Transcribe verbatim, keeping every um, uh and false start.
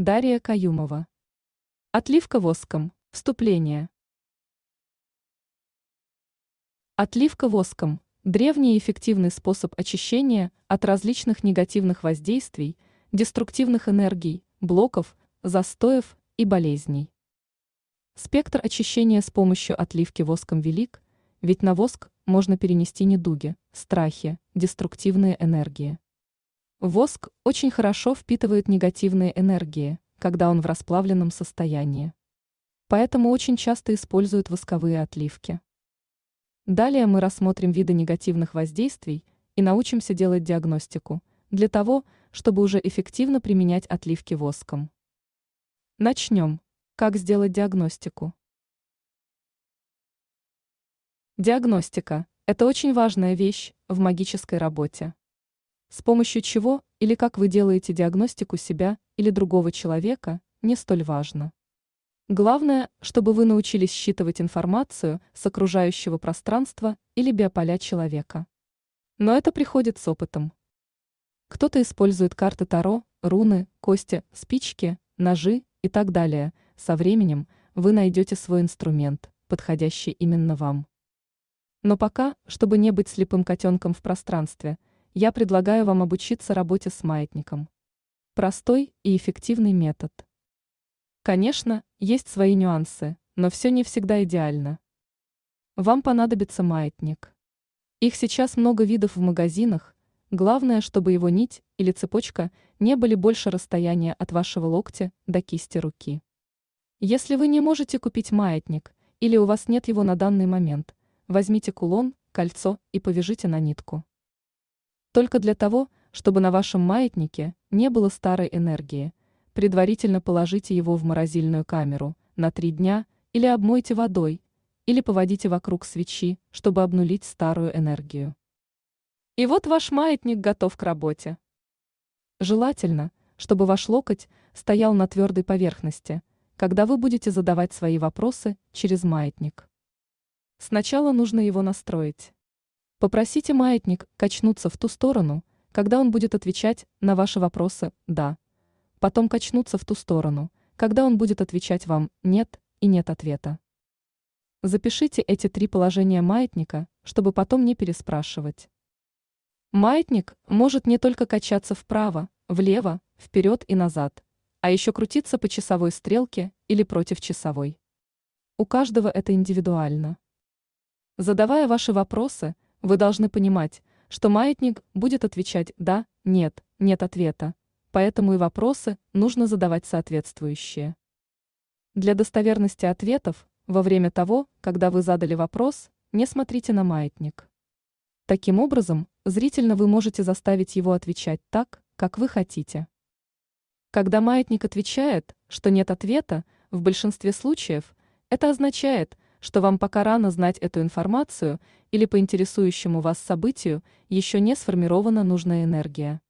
Дарья Каюмова. Отливка воском. Вступление. Отливка воском – древний и эффективный способ очищения от различных негативных воздействий, деструктивных энергий, блоков, застоев и болезней. Спектр очищения с помощью отливки воском велик, ведь на воск можно перенести недуги, страхи, деструктивные энергии. Воск очень хорошо впитывает негативные энергии, когда он в расплавленном состоянии. Поэтому очень часто используют восковые отливки. Далее мы рассмотрим виды негативных воздействий и научимся делать диагностику для того, чтобы уже эффективно применять отливки воском. Начнем. Как сделать диагностику? Диагностика – это очень важная вещь в магической работе. С помощью чего или как вы делаете диагностику себя или другого человека, не столь важно. Главное, чтобы вы научились считывать информацию с окружающего пространства или биополя человека. Но это приходит с опытом. Кто-то использует карты таро, руны, кости, спички, ножи и так далее. Со временем вы найдете свой инструмент, подходящий именно вам. Но пока, чтобы не быть слепым котенком в пространстве, я предлагаю вам обучиться работе с маятником. Простой и эффективный метод. Конечно, есть свои нюансы, но все не всегда идеально. Вам понадобится маятник. Их сейчас много видов в магазинах, главное, чтобы его нить или цепочка не были больше расстояния от вашего локтя до кисти руки. Если вы не можете купить маятник или у вас нет его на данный момент, возьмите кулон, кольцо и повяжите на нитку. Только для того, чтобы на вашем маятнике не было старой энергии, предварительно положите его в морозильную камеру на три дня или обмойте водой, или поводите вокруг свечи, чтобы обнулить старую энергию. И вот ваш маятник готов к работе. Желательно, чтобы ваш локоть стоял на твердой поверхности, когда вы будете задавать свои вопросы через маятник. Сначала нужно его настроить. Попросите маятник качнуться в ту сторону, когда он будет отвечать на ваши вопросы «да». Потом качнуться в ту сторону, когда он будет отвечать вам «нет» и «нет» ответа. Запишите эти три положения маятника, чтобы потом не переспрашивать. Маятник может не только качаться вправо, влево, вперед и назад, а еще крутиться по часовой стрелке или против часовой. У каждого это индивидуально. Задавая ваши вопросы, вы должны понимать, что маятник будет отвечать «да», «нет», «нет» ответа, поэтому и вопросы нужно задавать соответствующие. Для достоверности ответов во время того, когда вы задали вопрос, не смотрите на маятник. Таким образом, зрительно вы можете заставить его отвечать так, как вы хотите. Когда маятник отвечает, что нет ответа, в большинстве случаев это означает, что вам пока рано знать эту информацию или по интересующему вас событию еще не сформирована нужная энергия.